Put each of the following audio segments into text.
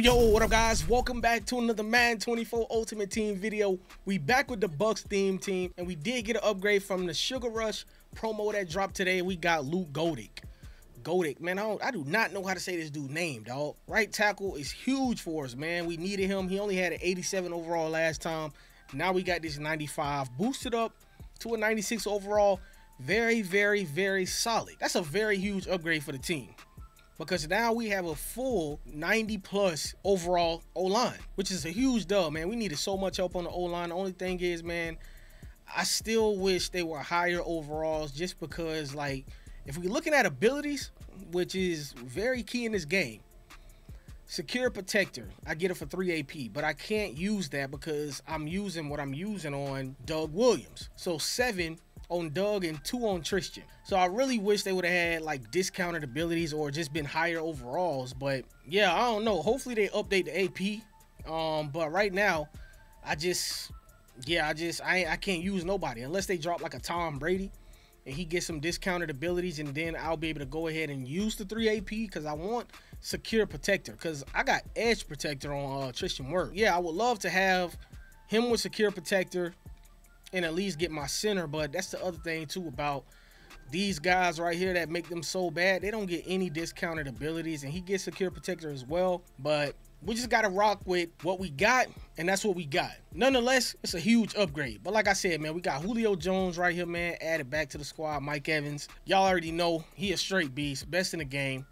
Yo, what up guys? Welcome back to another Madden 24 Ultimate Team video. We back with the Bucks theme team, and we did get an upgrade from the Sugar Rush promo that dropped today. We got Luke Godick. Godick, man, I do not know how to say this dude's name, dog. Right tackle is huge for us, man. We needed him. He only had an 87 overall last time. Now we got this 95, boosted up to a 96 overall. Very, very, very solid. That's a very huge upgrade for the team, because now we have a full 90-plus overall O-line, which is a huge dub, man. We needed so much help on the O-line. The only thing is, man, I still wish they were higher overalls just because, like, if we're looking at abilities, which is very key in this game, Secure Protector, I get it for 3 AP, but I can't use that because I'm using what I'm using on Doug Williams. So 7 on Doug and 2 on Tristan. So I really wish they would have had like discounted abilities or just been higher overalls. But yeah, I don't know. Hopefully they update the AP. But right now, I can't use nobody unless they drop like a Tom Brady and he gets some discounted abilities, and then I'll be able to go ahead and use the 3 AP because I want Secure Protector, because I got Edge Protector on Tristan Work. Yeah, I would love to have him with Secure Protector and at least get my center. But that's the other thing too about these guys right here that make them so bad. They don't get any discounted abilities, and he gets Secure Protector as well. But we just got to rock with what we got, and that's what we got. Nonetheless, it's a huge upgrade. But like I said, man, we got Julio Jones right here, man, added back to the squad. Mike Evans, y'all already know he a straight beast, best in the game.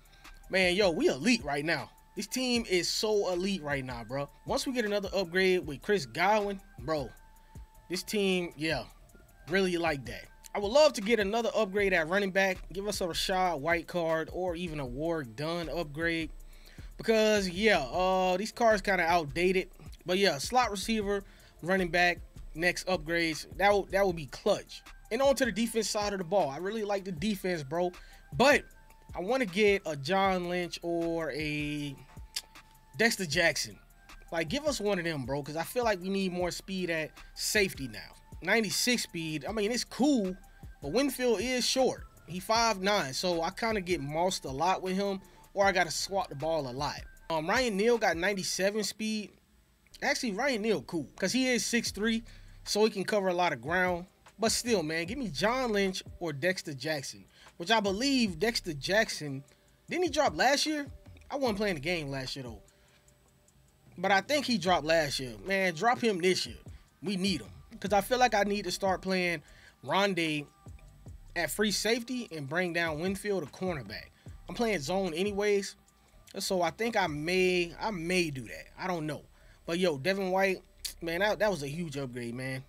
Man, yo, we elite right now. This team is so elite right now, bro. Once we get another upgrade with Chris Godwin, bro, this team, yeah, really like that. I would love to get another upgrade at running back. Give us a Rashad White card or even a Warrick Dunn upgrade, because, yeah, these cards kind of outdated. But, yeah, slot receiver, running back, next upgrades. That would be clutch. And on to the defense side of the ball. I really like the defense, bro. But I want to get a John Lynch or a Dexter Jackson. Like, give us one of them, bro, because I feel like we need more speed at safety now. 96 speed, I mean, it's cool, but Winfield is short. He 5'9", so I kind of get mossed a lot with him, or I got to swap the ball a lot. Ryan Neal got 97 speed. Actually, Ryan Neal cool, because he is 6'3", so he can cover a lot of ground. But still, man, give me John Lynch or Dexter Jackson, which I believe Dexter Jackson, didn't he drop last year? I wasn't playing the game last year, though. But I think he dropped last year. Man, drop him this year. We need him, because I feel like I need to start playing Rondé at free safety and bring down Winfield a cornerback. I'm playing zone anyways, so I think I may do that. I don't know. But, yo, Devin White, man, that was a huge upgrade, man.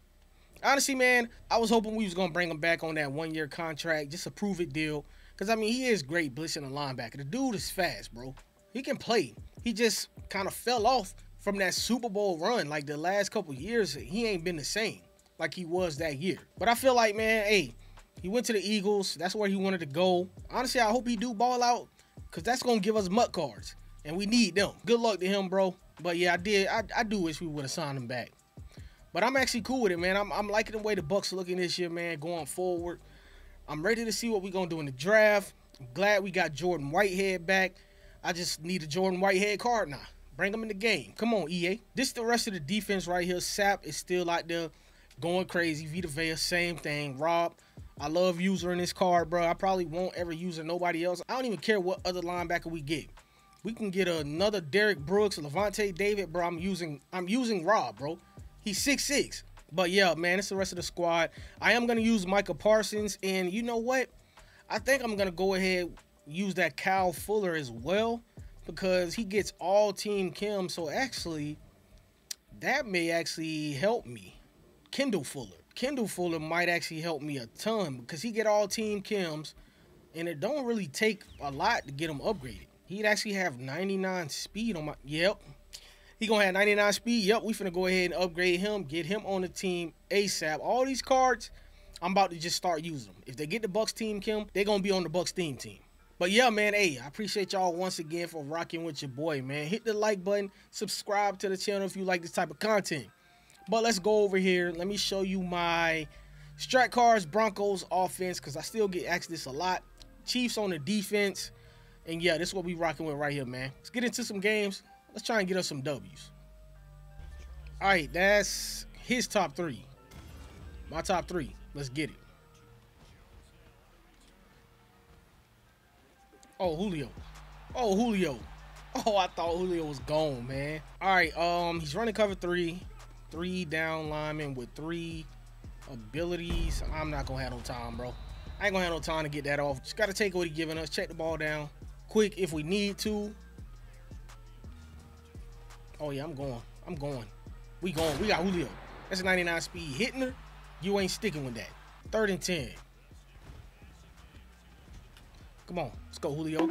Honestly, man, I was hoping we was going to bring him back on that one-year contract, just a prove-it deal, because, I mean, he is great blitzing a linebacker. The dude is fast, bro. He can play. He just kind of fell off from that Super Bowl run. Like, the last couple years, he ain't been the same like he was that year. But I feel like, man, hey, he went to the Eagles. That's where he wanted to go. Honestly, I hope he do ball out, because that's going to give us MUT cards, and we need them. Good luck to him, bro. But, yeah, I do wish we would have signed him back. But I'm actually cool with it, man. I'm liking the way the Bucks are looking this year, man, going forward. I'm ready to see what we're going to do in the draft. I'm glad we got Jordan Whitehead back. I just need a Jordan Whitehead card now. Bring him in the game. Come on, EA. This is the rest of the defense right here. Sap is still out there going crazy. Vita Vea, same thing. Rob, I love using this card, bro. I probably won't ever use it, nobody else. I don't even care what other linebacker we get. We can get another Derek Brooks, Lavonte David, bro. I'm using Rob, bro. He's 6'6". But, yeah, man, it's the rest of the squad. I am going to use Micah Parsons, and you know what? I think I'm going to go ahead use that Kyle Fuller as well, because he gets all team Kim. So actually that may actually help me. Kendall Fuller might actually help me a ton, because he get all team Kims, and it don't really take a lot to get him upgraded. He'd actually have 99 speed on my, yep, he gonna have 99 speed. Yep, we finna go ahead and upgrade him, get him on the team ASAP. All these cards, I'm about to just start using them. If they get the Bucks team Kim, they're gonna be on the Bucks theme team. But, yeah, man, hey, I appreciate y'all once again for rocking with your boy, man. Hit the like button. Subscribe to the channel if you like this type of content. But let's go over here. Let me show you my Strat Cards Broncos offense, because I still get asked this a lot. Chiefs on the defense. And, yeah, this is what we rocking with right here, man. Let's get into some games. Let's try and get us some W's. All right, that's his top three. My top three. Let's get it. Oh, Julio. Oh, Julio. Oh, I thought Julio was gone, man. All right, he's running cover three. Three down linemen with three abilities. I'm not going to have no time, bro. I ain't going to have no time to get that off. Just got to take what he's giving us. Check the ball down quick if we need to. Oh, yeah, I'm going. I'm going. We going. We got Julio. That's a 99 speed hitting her. You ain't sticking with that. 3rd and 10. Come on. Let's go, Julio.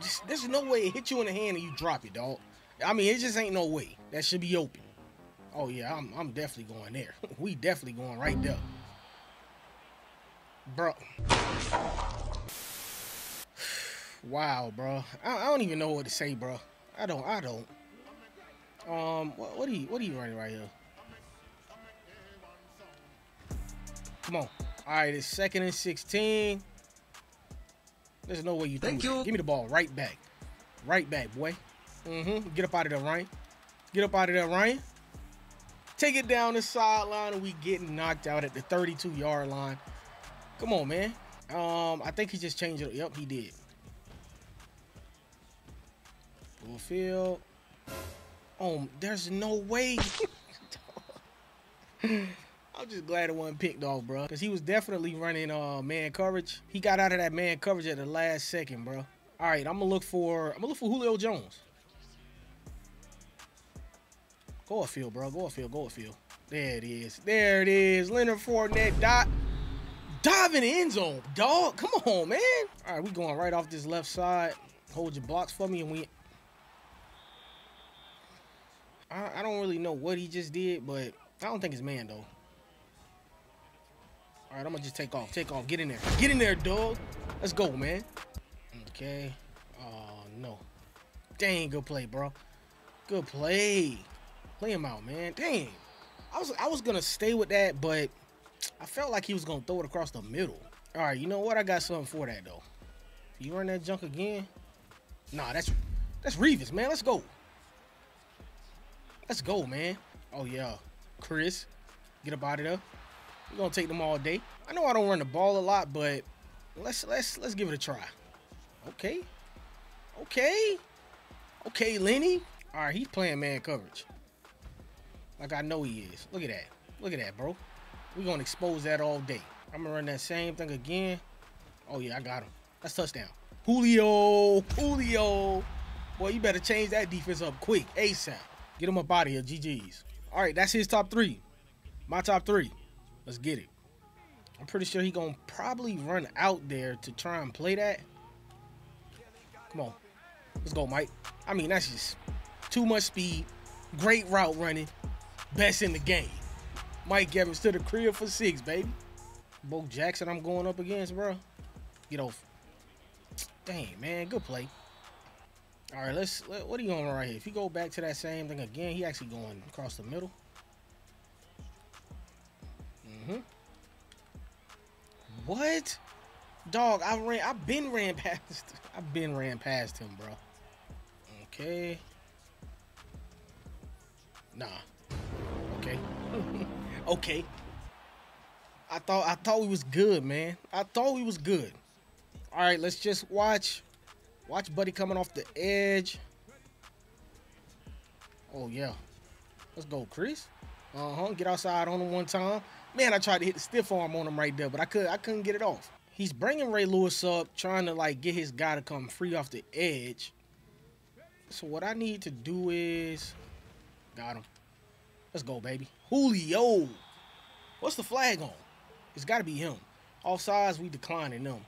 Just, there's no way it hit you in the hand and you drop it, dog. I mean, it just ain't no way. That should be open. Oh, yeah, I'm definitely going there. We definitely going right there. Bro. Wow, bro. I don't even know what to say, bro. I don't. What are you running right here? Come on. All right, it's 2nd and 16. There's no way you do it. Give me the ball right back. Right back, boy. Mm-hmm. Get up out of there, Ryan. Get up out of there, Ryan. Take it down the sideline, and we getting knocked out at the 32-yard line. Come on, man. I think he just changed it. Yep, he did. Full field. Oh, there's no way. I'm just glad it wasn't picked off, bro. Because he was definitely running man coverage. He got out of that man coverage at the last second, bro. All right, I'm gonna look for Julio Jones. Go upfield, bro. Go upfield. Go upfield. There it is. There it is. Leonard Fournette dive in the end zone, dog. Come on, man. All right, we going right off this left side. Hold your blocks for me, and we. I don't really know what he just did, but I don't think it's man though. All right, I'm gonna just take off. Take off. Get in there. Get in there, dog. Let's go, man. Okay. Oh no. Dang, good play, bro. Good play. Play him out, man. Dang. I was going to stay with that, but I felt like he was going to throw it across the middle. All right, you know what? I got something for that, though. You run that junk again? Nah, that's Revis, man. Let's go. Let's go, man. Oh, yeah. Chris, get up out of there. We're going to take them all day. I know I don't run the ball a lot, but let's give it a try. Okay. Okay. Okay, Lenny. All right, he's playing man coverage. Like I know he is. Look at that. Look at that, bro. We're going to expose that all day. I'm going to run that same thing again. Oh, yeah, I got him. That's touchdown. Julio. Julio. Boy, you better change that defense up quick. ASAP. Get him up out of here, GGs. All right, that's his top three. My top three. Let's get it. I'm pretty sure he's going to probably run out there to try and play that. Come on. Let's go, Mike. I mean, that's just too much speed. Great route running. Best in the game. Mike Evans to the crib for 6, baby. Bo Jackson, I'm going up against, bro. Get off. Dang, man. Good play. All right, what are you going right here? If he go back to that same thing again, he actually going across the middle. Mm-hmm. What? Dog, I've been ran past him, bro. Okay. Nah. Okay. Okay. I thought we was good, man. I thought we was good. All right, let's just watch Buddy coming off the edge. Oh yeah. Let's go, Chris. Get outside on him one time. Man, I tried to hit the stiff arm on him right there, but I couldn't get it off. He's bringing Ray Lewis up, trying to like get his guy to come free off the edge. So what I need to do is got him. Let's go, baby. Julio. What's the flag on? It's got to be him. Offsides, we declining them.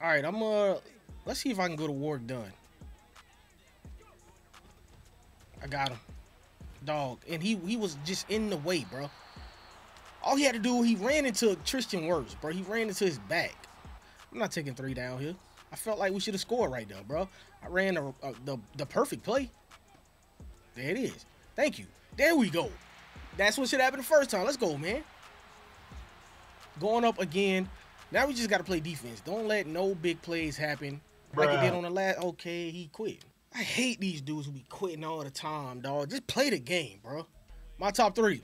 All right, let's see if I can go to Warrick Dunn. I got him. Dog, and he was just in the way, bro. All he had to do, he ran into Tristan Work, bro. He ran into his back. I'm not taking 3 down here. I felt like we should have scored right there, bro. I ran the perfect play. There it is. Thank you. There we go. That's what should happen the first time. Let's go, man. Going up again. Now we just got to play defense. Don't let no big plays happen. Like it did on the last. Okay, he quit. I hate these dudes who be quitting all the time, dog. Just play the game, bro. My top three.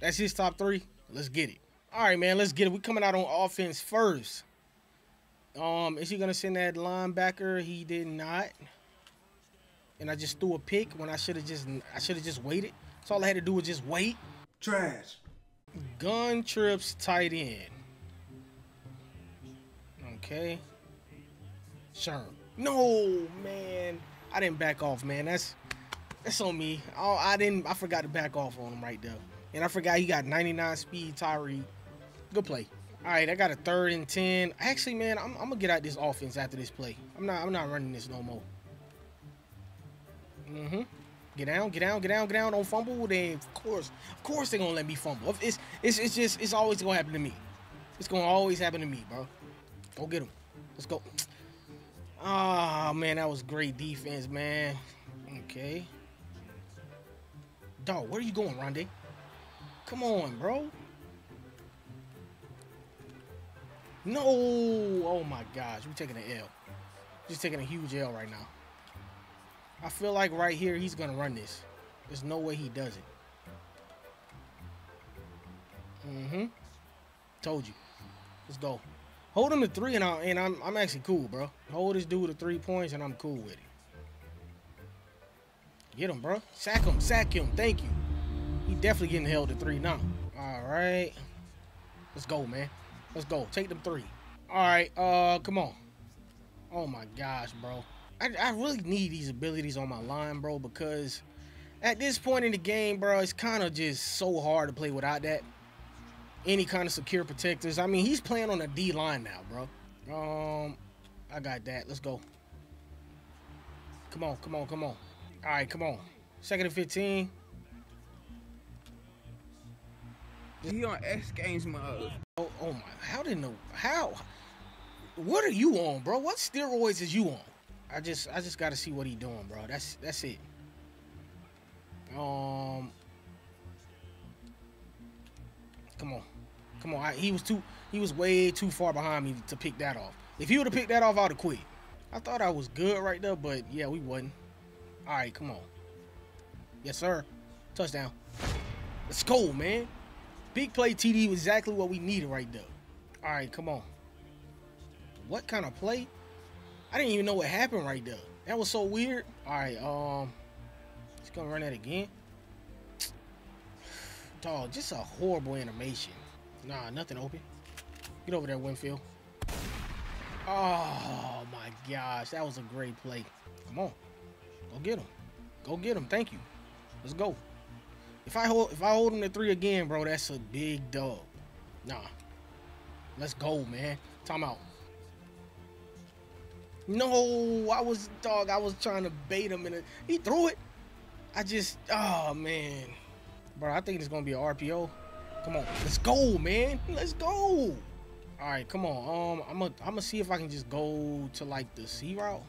That's his top three. Let's get it. All right, man, let's get it. We're coming out on offense first. Is he going to send that linebacker? He did not. And I just threw a pick when I should have just waited. So all I had to do was just wait. Trash. Gun trips tight end. Okay. Sure. No, man. I didn't back off, man. That's on me. Oh, I forgot to back off on him right there. And I forgot he got 99 speed, Tyree. Good play. All right, I got a 3rd and 10. Actually, man, I'm gonna get out this offense after this play. I'm not running this no more. Mm-hmm. Get down, get down, get down, get down. Don't fumble. Then of course they're gonna let me fumble. It's always gonna happen to me. It's gonna always happen to me, bro. Go get him. Let's go. Ah, man, that was great defense, man. Okay. Dog, where are you going, Rondé? Come on, bro. No. Oh my gosh, we're taking an L. Just taking a huge L right now. I feel like right here he's gonna run this. There's no way he doesn't. Mm-hmm. Told you. Let's go. Hold him to 3 and I'm actually cool, bro. Hold this dude to 3 points and I'm cool with it. Get him, bro. Sack him. Sack him. Thank you. He definitely getting held to 3 now. All right. Let's go, man. Let's go. Take them 3. All right. Come on. Oh my gosh, bro. I really need these abilities on my line, bro, because at this point in the game, bro, it's kind of just so hard to play without that. Any kind of secure protectors. I mean, he's playing on a D line now, bro. I got that. Let's go. Come on, come on, come on. All right, come on. 2nd and 15. He on X Games mode. Oh my! How did no? How? What are you on, bro? What steroids is you on? I just gotta see what he doing, bro. That's it. Come on, come on. He was way too far behind me to pick that off. If he would have picked that off, I'd have quit. I thought I was good right there, but yeah, we wasn't. All right, come on. Yes, sir. Touchdown. Let's go, man. Big play TD was exactly what we needed right there. All right, come on. What kind of play? I didn't even know what happened right there. That was so weird. All right, he's gonna run that again. Dog, just a horrible animation. Nah, nothing open. Get over there, Winfield. Oh my gosh, that was a great play. Come on, go get him. Go get him. Thank you. Let's go. If I hold him to 3 again, bro, that's a big dub. Nah, let's go, man. Timeout. No, I was trying to bait him, and he threw it. Oh, man. Bro, I think it's going to be an RPO. Come on. Let's go, man. Let's go. All right, come on. I'm going to see if I can just go to, like, the C route.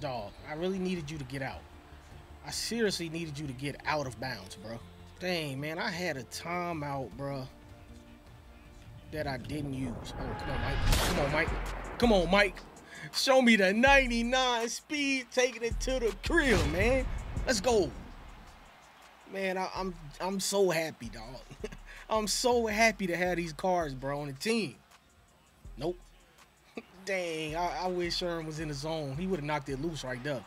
Dog, I really needed you to get out. I seriously needed you to get out of bounds, bro. Dang, man, I had a timeout, bro, that I didn't use. Oh, come on, Mike. Come on, Mike. Come on, Mike. Show me the 99 speed, taking it to the crib, man. Let's go. Man, I'm so happy, dog. I'm so happy to have these cars, bro, on the team. Nope. Dang, I wish Sherman was in the zone. He would have knocked it loose right there.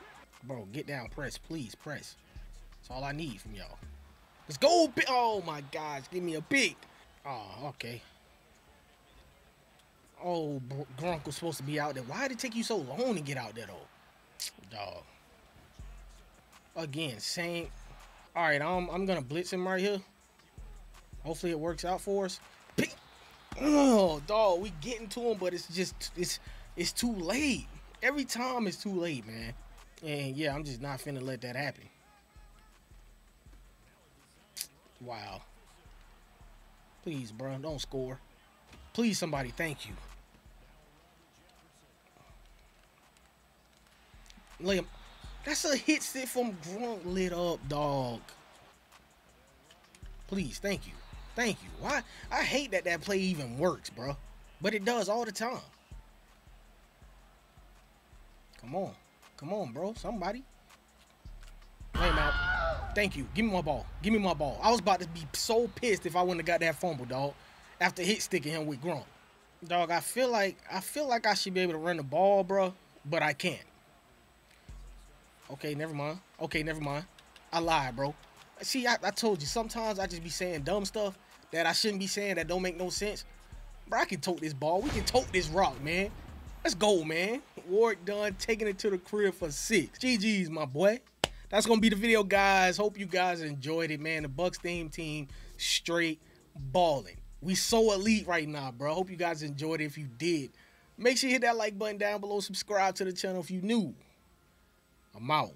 Bro, get down. Press, please. Press. That's all I need from y'all. Let's go. Oh, my gosh. Give me a big. Oh, okay. Oh, Gronk was supposed to be out there. Why did it take you so long to get out there, though? Dog. Again, same. All right, I'm going to blitz him right here. Hopefully it works out for us. Oh, dog, we getting to him, but it's too late. Every time it's too late, man. And, yeah, I'm just not finna let that happen. Wow. Please, bro, don't score. Please, somebody, thank you. Liam, that's a hit stick from Gronk lit up, dog. Please, thank you. Thank you. Why? I hate that play even works, bro. But it does all the time. Come on. Come on, bro. Somebody. Play him out. Thank you. Give me my ball. Give me my ball. I was about to be so pissed if I wouldn't have got that fumble, dog. After hit sticking him with Gronk. Dog, I feel like I should be able to run the ball, bro, but I can't. Okay, never mind. Okay, never mind. I lied, bro. See, I told you, sometimes I just be saying dumb stuff that I shouldn't be saying that don't make no sense. Bro, I can tote this ball. We can tote this rock, man. Let's go, man. Warrick Dunn taking it to the crib for 6. GG's, my boy. That's going to be the video, guys. Hope you guys enjoyed it, man. The Bucks team straight balling. We so elite right now, bro. Hope you guys enjoyed it. If you did, make sure you hit that like button down below. Subscribe to the channel if you new. I'm out.